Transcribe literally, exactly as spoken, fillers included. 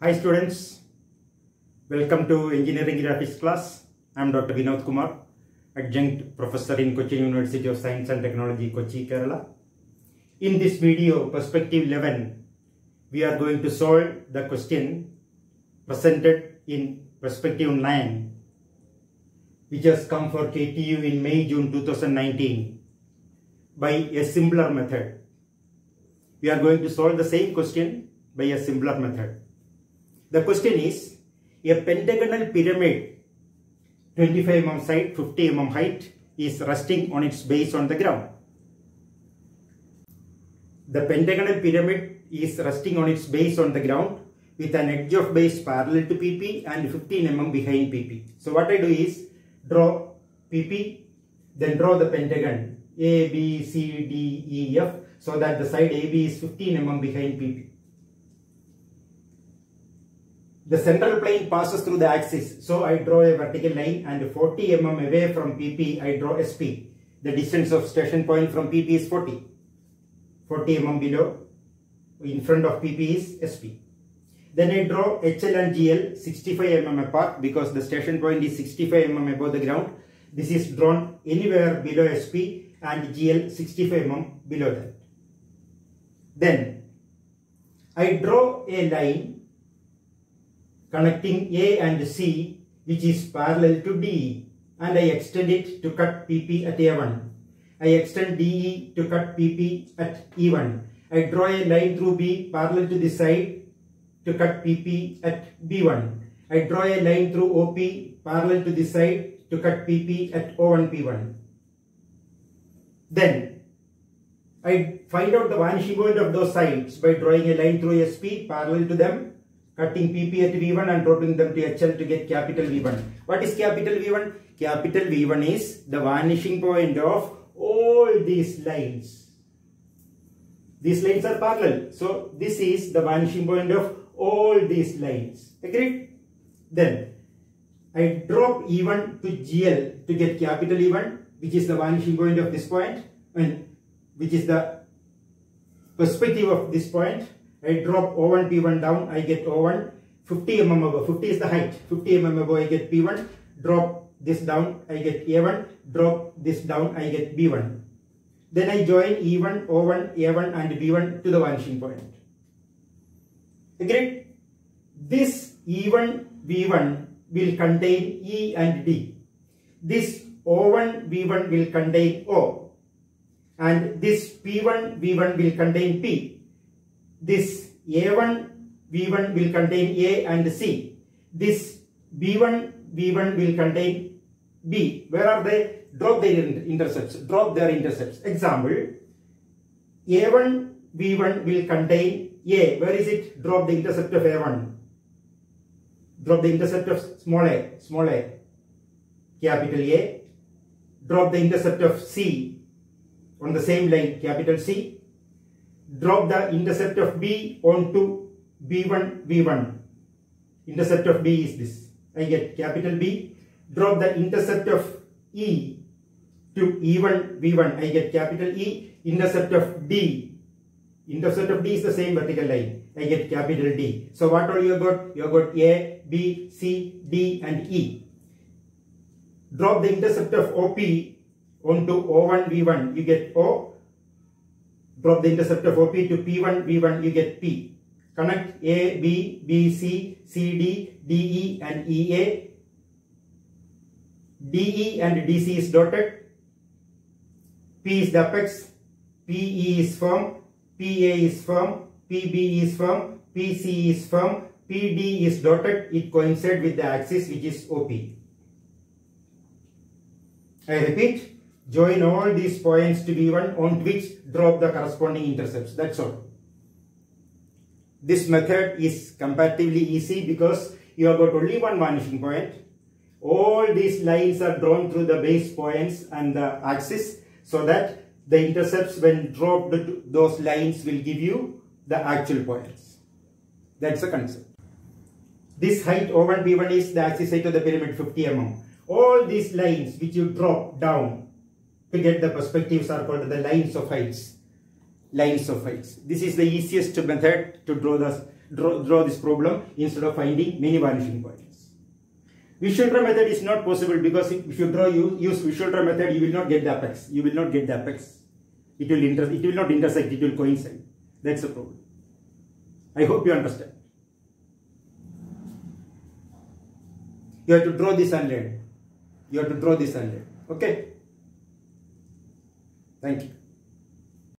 Hi students, welcome to Engineering Graphics class. I am Doctor Vinod Kumar, adjunct professor in Kochi University of Science and Technology, Kochi, Kerala. In this video, perspective eleven, we are going to solve the question presented in perspective nine, which has come for K T U in May June two thousand nineteen by a simpler method. We are going to solve the same question by a simpler method. The question is, a pentagonal pyramid, twenty-five millimeters side, fifty millimeters height, is resting on its base on the ground. The pentagonal pyramid is resting on its base on the ground with an edge of base parallel to P P and fifteen millimeters behind P P. So what I do is, draw P P, then draw the pentagon A, B, C, D, E, F, so that the side A B is fifteen millimeters behind P P. The central plane passes through the axis, so I draw a vertical line, and forty millimeters away from P P I draw S P. The distance of station point from P P is forty. forty millimeters below, in front of P P is S P. Then I draw H L and G L sixty-five millimeters apart because the station point is sixty-five millimeters above the ground. This is drawn anywhere below S P and G L sixty-five millimeters below that. Then I draw a line connecting A and C, which is parallel to D E, and I extend it to cut P P at A one. I extend D E to cut P P at E one. I draw a line through B parallel to this side to cut P P at B one. I draw a line through O P parallel to this side to cut P P at O one, P one. Then I find out the vanishing point of those sides by drawing a line through S P parallel to them, cutting P P at V one and dropping them to H L to get capital V one. What is capital V one? Capital V one is the vanishing point of all these lines. These lines are parallel. So this is the vanishing point of all these lines. Agreed? Then I drop E one to G L to get capital E one, which is the vanishing point of this point, and which is the perspective of this point. I drop O one, P one down, I get O one, fifty millimeters above, fifty is the height, fifty millimeters above I get P one, drop this down, I get A one, drop this down, I get B one. Then I join E one, O one, A one and B one to the vanishing point. Agreed? This E one, V one will contain E and D. This O one, V one will contain O. And this P one, V one will contain P. This A one, V one will contain A and C. This B one, V one will contain B. Where are they? Drop their intercepts. Drop their intercepts. Example, A one, V one will contain A. Where is it? Drop the intercept of A one. Drop the intercept of small a. Small a. Capital A. Drop the intercept of C on the same line. Capital C. Drop the intercept of B onto B one, V one. Intercept of B is this. I get capital B. Drop the intercept of E to E one, V one. I get capital E. Intercept of D. Intercept of D is the same vertical line. I get capital D. So what all you have got? You have got A, B, C, D and E. Drop the intercept of O P onto O one, V one. You get O. Drop the intercept of O P to P one, V one, you get P. Connect A, B, B, C, C, D, D, E and E, A. D, E and D, C is dotted. P is the apex. P, E is firm. P, A is firm. P, B is firm. P, C is firm. P, D is dotted. It coincides with the axis, which is O P. I repeat. Join all these points to V one on which drop the corresponding intercepts. That's all. This method is comparatively easy because you have got only one vanishing point. All these lines are drawn through the base points and the axis, so that the intercepts when dropped to those lines will give you the actual points. That's the concept. This height O one, P one is the axis height of the pyramid, fifty millimeters. All these lines which you drop down to get the perspectives are called the lines of heights. Lines of heights. This is the easiest method to draw the draw, draw this problem instead of finding many vanishing points. Visual draw method is not possible because if you draw you use visual draw method, you will not get the apex. You will not get the apex. It will inter it will not intersect. It will coincide. That's the problem. I hope you understand. You have to draw this and learn. You have to draw this and learn. Okay. Thank you.